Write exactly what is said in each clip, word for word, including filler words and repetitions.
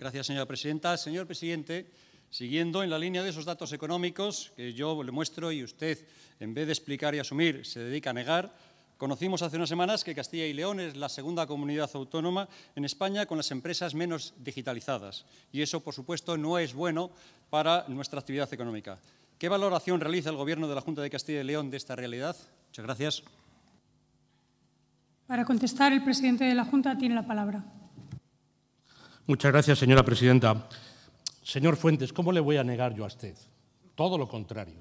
Gracias, señora presidenta. Señor presidente, siguiendo en la línea de esos datos económicos que yo le muestro y usted, en vez de explicar y asumir, se dedica a negar, conocimos hace unas semanas que Castilla y León es la segunda comunidad autónoma en España con las empresas menos digitalizadas y eso, por supuesto, no es bueno para nuestra actividad económica. ¿Qué valoración realiza el Gobierno de la Junta de Castilla y León de esta realidad? Muchas gracias. Para contestar, el presidente de la Junta tiene la palabra. Muchas gracias, señora presidenta. Señor Fuentes, ¿cómo le voy a negar yo a usted? Todo lo contrario.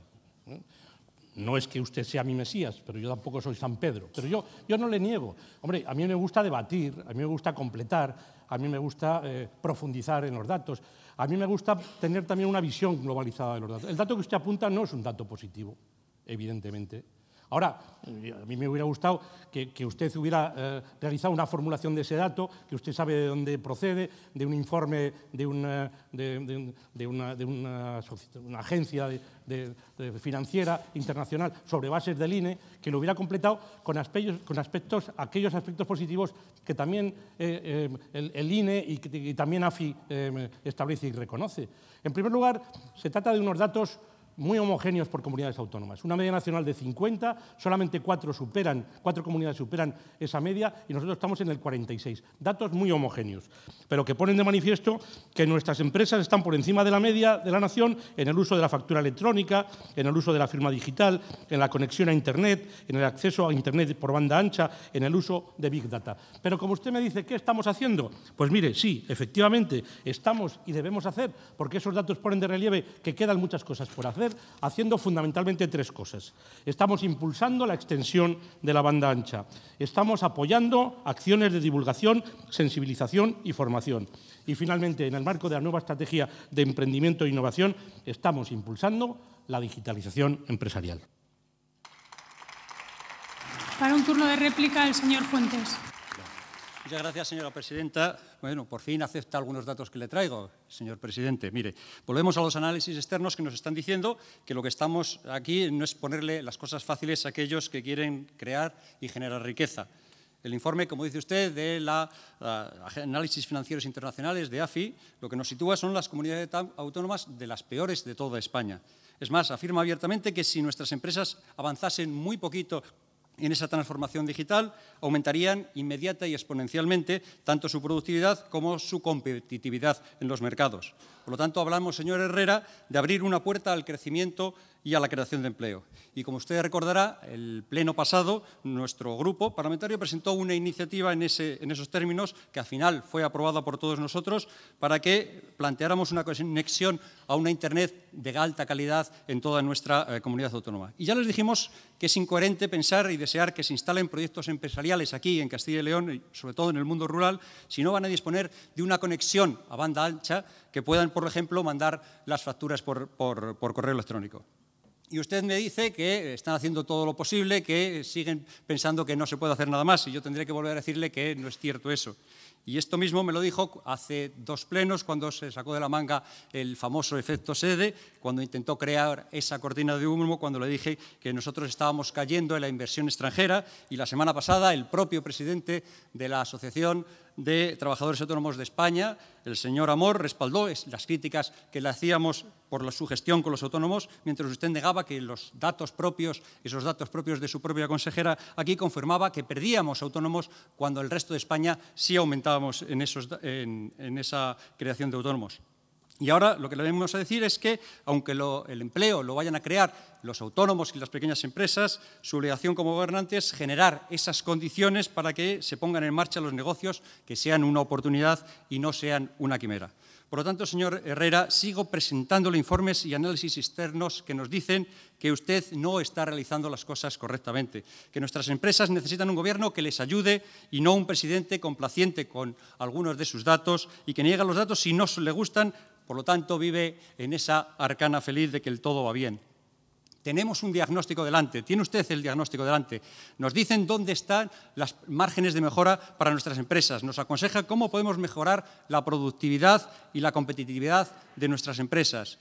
No es que usted sea mi Mesías, pero yo tampoco soy San Pedro. Pero yo, yo no le niego. Hombre, a mí me gusta debatir, a mí me gusta completar, a mí me gusta eh, profundizar en los datos, a mí me gusta tener también una visión globalizada de los datos. El dato que usted apunta no es un dato positivo, evidentemente. Ahora, a mí me hubiera gustado que, que usted hubiera eh, realizado una formulación de ese dato, que usted sabe de dónde procede, de un informe de una, de, de, de una, de una, una agencia de, de, de financiera internacional sobre bases del I N E, que lo hubiera completado con aspectos, con aspectos aquellos aspectos positivos que también eh, eh, el, el I N E y, y también A F I eh, establece y reconoce. En primer lugar, se trata de unos datos muy homogéneos por comunidades autónomas. Una media nacional de cincuenta, solamente cuatro, superan, cuatro comunidades superan esa media y nosotros estamos en el cuarenta y seis. Datos muy homogéneos, pero que ponen de manifiesto que nuestras empresas están por encima de la media de la nación en el uso de la factura electrónica, en el uso de la firma digital, en la conexión a Internet, en el acceso a Internet por banda ancha, en el uso de Big Data. Pero como usted me dice, ¿qué estamos haciendo? Pues mire, sí, efectivamente, estamos y debemos hacer, porque esos datos ponen de relieve que quedan muchas cosas por hacer, haciendo fundamentalmente tres cosas. Estamos impulsando la extensión de la banda ancha. Estamos apoyando acciones de divulgación, sensibilización y formación. Y, finalmente, en el marco de la nueva estrategia de emprendimiento e innovación, estamos impulsando la digitalización empresarial. Para un turno de réplica, el señor Fuentes. Muchas gracias, señora presidenta. Bueno, por fin acepta algunos datos que le traigo, señor presidente. Mire, volvemos a los análisis externos que nos están diciendo que lo que estamos aquí no es ponerle las cosas fáciles a aquellos que quieren crear y generar riqueza. El informe, como dice usted, de la, la análisis financieros internacionales de A F I, lo que nos sitúa son las comunidades autónomas de las peores de toda España. Es más, afirma abiertamente que si nuestras empresas avanzasen muy poquito en esa transformación digital, aumentarían inmediata y exponencialmente tanto su productividad como su competitividad en los mercados. Por lo tanto, hablamos, señor Herrera, de abrir una puerta al crecimiento y a la creación de empleo. Y como usted recordará, el pleno pasado, nuestro grupo parlamentario presentó una iniciativa en, ese, en esos términos, que al final fue aprobada por todos nosotros, para que planteáramos una conexión a una Internet de alta calidad en toda nuestra eh, comunidad autónoma. Y ya les dijimos que es incoherente pensar y desear que se instalen proyectos empresariales aquí en Castilla y León, sobre todo en el mundo rural, si no van a disponer de una conexión a banda ancha que puedan, por ejemplo, mandar las facturas por, por, por correo electrónico. Y usted me dice que están haciendo todo lo posible, que siguen pensando que no se puede hacer nada más. Y yo tendré que volver a decirle que no es cierto eso. Y esto mismo me lo dijo hace dos plenos, cuando se sacó de la manga el famoso efecto sede, cuando intentó crear esa cortina de humo, cuando le dije que nosotros estábamos cayendo en la inversión extranjera. Y la semana pasada el propio presidente de la Asociación de Trabajadores Autónomos de España, el señor Amor, respaldó las críticas que le hacíamos por la, su gestión con los autónomos, mientras usted negaba que los datos propios, esos datos propios de su propia consejera, aquí confirmaba que perdíamos autónomos cuando el resto de España sí aumentábamos en, esos, en, en esa creación de autónomos. Y ahora lo que le venimos a decir es que, aunque lo, el empleo lo vayan a crear los autónomos y las pequeñas empresas, su obligación como gobernante es generar esas condiciones para que se pongan en marcha los negocios, que sean una oportunidad y no sean una quimera. Por lo tanto, señor Herrera, sigo presentándole informes y análisis externos que nos dicen que usted no está realizando las cosas correctamente, que nuestras empresas necesitan un gobierno que les ayude y no un presidente complaciente con algunos de sus datos y que niega los datos si no le gustan. Por lo tanto, vive en esa arcana feliz de que el todo va bien. Tenemos un diagnóstico delante, tiene usted el diagnóstico delante. Nos dicen dónde están las márgenes de mejora para nuestras empresas. Nos aconseja cómo podemos mejorar la productividad y la competitividad de nuestras empresas.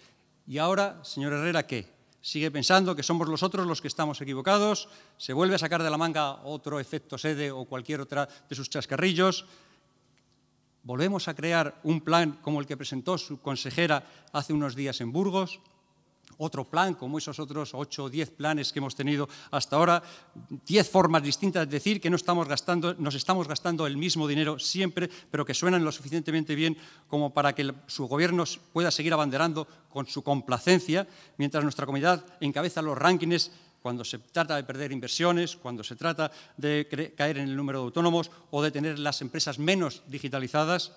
Y ahora, señor Herrera, ¿qué? Sigue pensando que somos los otros los que estamos equivocados, se vuelve a sacar de la manga otro efecto sede o cualquier otra de sus chascarrillos. ¿Volvemos a crear un plan como el que presentó su consejera hace unos días en Burgos? Otro plan, como esos otros ocho o diez planes que hemos tenido hasta ahora, diez formas distintas de decir que no estamos gastando, nos estamos gastando el mismo dinero siempre, pero que suenan lo suficientemente bien como para que su gobierno pueda seguir abanderando con su complacencia, mientras nuestra comunidad encabeza los rankings cuando se trata de perder inversiones, cuando se trata de caer en el número de autónomos o de tener las empresas menos digitalizadas.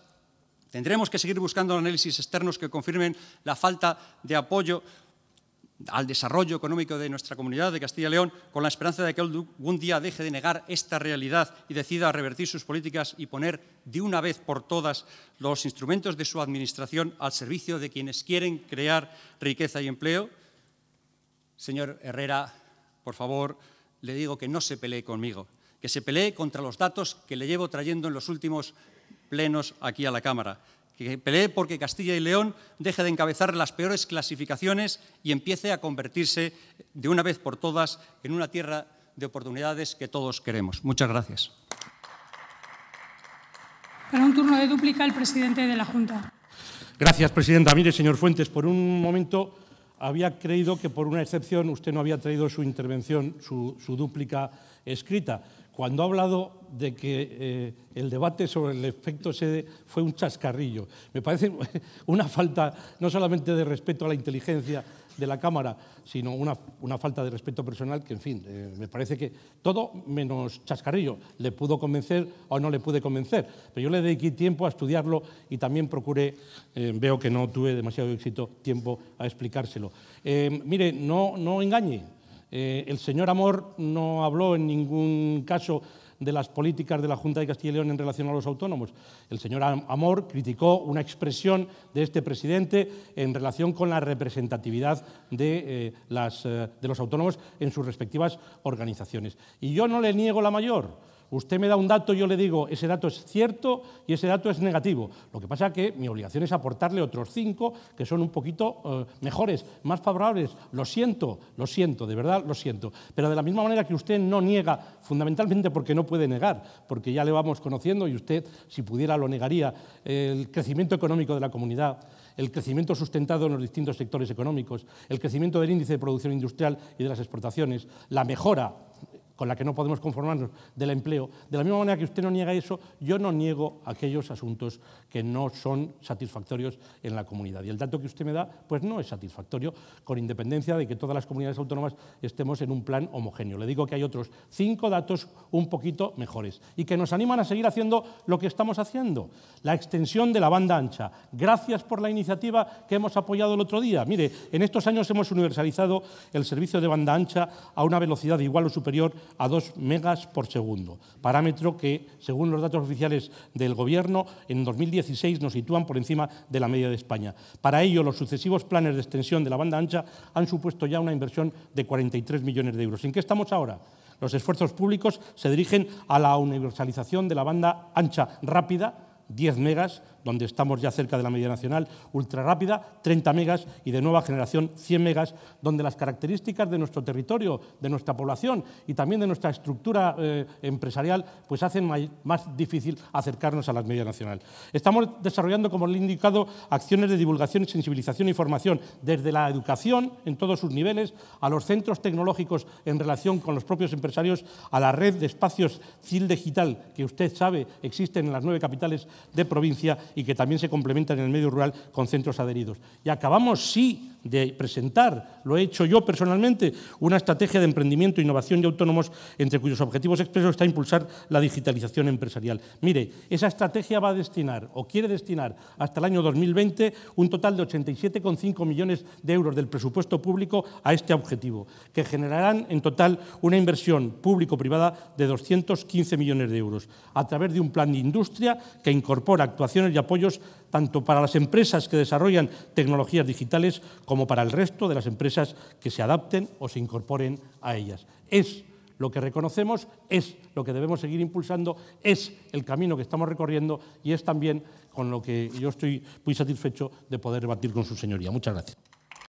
Tendremos que seguir buscando análisis externos que confirmen la falta de apoyo al desarrollo económico de nuestra comunidad de Castilla y León, con la esperanza de que algún día deje de negar esta realidad y decida revertir sus políticas y poner de una vez por todas los instrumentos de su administración al servicio de quienes quieren crear riqueza y empleo. Señor Herrera, por favor, le digo que no se pelee conmigo, que se pelee contra los datos que le llevo trayendo en los últimos plenos aquí a la Cámara. Que pelee porque Castilla y León deje de encabezar las peores clasificaciones y empiece a convertirse de una vez por todas en una tierra de oportunidades que todos queremos. Muchas gracias. Para un turno de dúplica, el presidente de la Junta. Gracias, presidenta. Mire, señor Fuentes, por un momento había creído que por una excepción usted no había traído su intervención, su, su dúplica escrita. Cuando ha hablado de que eh, el debate sobre el efecto sede fue un chascarrillo, me parece una falta no solamente de respeto a la inteligencia de la Cámara, sino una, una falta de respeto personal que, en fin, eh, me parece que todo menos chascarrillo. Le pudo convencer o no le pude convencer, pero yo le dediqué tiempo a estudiarlo y también procuré, eh, veo que no tuve demasiado éxito, tiempo a explicárselo. Eh, mire, no, no engañe. Eh, el señor Amor no habló en ningún caso de las políticas de la Junta de Castilla y León en relación a los autónomos. El señor Amor criticó una expresión de este presidente en relación con la representatividad de, eh, las, eh, de los autónomos en sus respectivas organizaciones. Y yo no le niego la mayor. Usted me da un dato, yo le digo, ese dato es cierto y ese dato es negativo. Lo que pasa es que mi obligación es aportarle otros cinco que son un poquito eh, mejores, más favorables. Lo siento, lo siento, de verdad lo siento. Pero de la misma manera que usted no niega, fundamentalmente porque no puede negar, porque ya le vamos conociendo y usted, si pudiera, lo negaría, el crecimiento económico de la comunidad, el crecimiento sustentado en los distintos sectores económicos, el crecimiento del índice de producción industrial y de las exportaciones, la mejora con la que no podemos conformarnos, del empleo. De la misma manera que usted no niega eso, yo no niego aquellos asuntos que no son satisfactorios en la comunidad. Y el dato que usted me da, pues no es satisfactorio, con independencia de que todas las comunidades autónomas estemos en un plan homogéneo. Le digo que hay otros cinco datos un poquito mejores y que nos animan a seguir haciendo lo que estamos haciendo. La extensión de la banda ancha. Gracias por la iniciativa que hemos apoyado el otro día. Mire, en estos años hemos universalizado el servicio de banda ancha a una velocidad igual o superior a dos megas por segundo, parámetro que, según los datos oficiales del Gobierno, en dos mil dieciséis nos sitúan por encima de la media de España. Para ello, los sucesivos planes de extensión de la banda ancha han supuesto ya una inversión de cuarenta y tres millones de euros. ¿En qué estamos ahora? Los esfuerzos públicos se dirigen a la universalización de la banda ancha rápida, diez megas, donde estamos ya cerca de la media nacional, ultrarrápida, treinta megas y de nueva generación, cien megas, donde las características de nuestro territorio, de nuestra población y también de nuestra estructura eh, empresarial, pues hacen más difícil acercarnos a la media nacional. Estamos desarrollando, como le he indicado, acciones de divulgación, sensibilización y formación, desde la educación en todos sus niveles, a los centros tecnológicos en relación con los propios empresarios, a la red de espacios C I L Digital, que usted sabe existen en las nueve capitales de provincia y que también se complementan en el medio rural con centros adheridos. Y acabamos, sí, de presentar, lo he hecho yo personalmente, una estrategia de emprendimiento, innovación y autónomos, entre cuyos objetivos expresos está impulsar la digitalización empresarial. Mire, esa estrategia va a destinar, o quiere destinar, hasta el año dos mil veinte, un total de ochenta y siete coma cinco millones de euros del presupuesto público a este objetivo, que generarán en total una inversión público-privada de doscientos quince millones de euros, a través de un plan de industria que incorpora actuaciones y apoyos tanto para las empresas que desarrollan tecnologías digitales como para el resto de las empresas que se adapten o se incorporen a ellas. Es lo que reconocemos, es lo que debemos seguir impulsando, es el camino que estamos recorriendo y es también con lo que yo estoy muy satisfecho de poder debatir con su señoría. Muchas gracias.